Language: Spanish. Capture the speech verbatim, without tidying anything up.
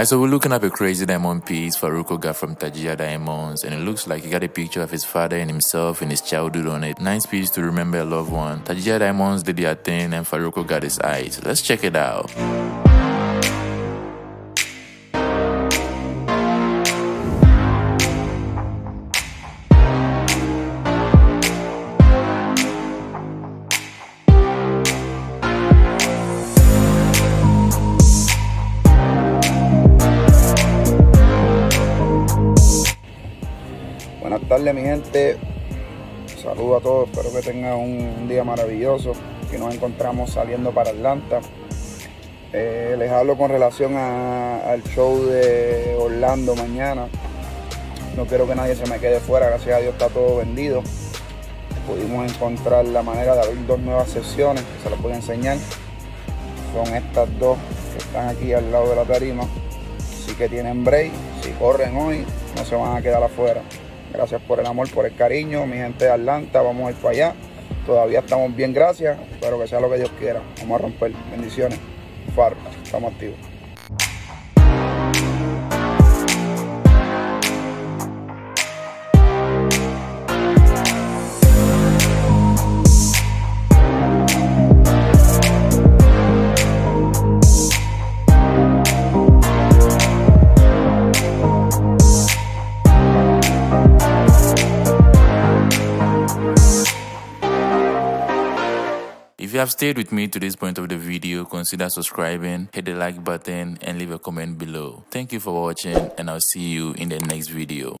Alright, so we're looking at a crazy diamond piece Farruko got from Tajia Diamonds, and it looks like he got a picture of his father and himself in his childhood on it. Nice piece to remember a loved one. Tajia Diamonds did their thing and Farruko got his eyes. Let's check it out. Buenas tardes, mi gente, saludo a todos, espero que tengan un, un día maravilloso. Que nos encontramos saliendo para Atlanta. Eh, les hablo con relación a, al show de Orlando mañana. No quiero que nadie se me quede fuera, gracias a Dios está todo vendido. Pudimos encontrar la manera de abrir dos nuevas sesiones, que se las voy a enseñar. Son estas dos que están aquí al lado de la tarima. Así que tienen break, si corren hoy no se van a quedar afuera. Gracias por el amor, por el cariño, mi gente de Atlanta, vamos a ir para allá. Todavía estamos bien, gracias, espero que sea lo que Dios quiera. Vamos a romper, bendiciones, Farro, estamos activos. If you have stayed with me to this point of the video, consider subscribing, hit the like button, and leave a comment below. Thank you for watching, and I'll see you in the next video.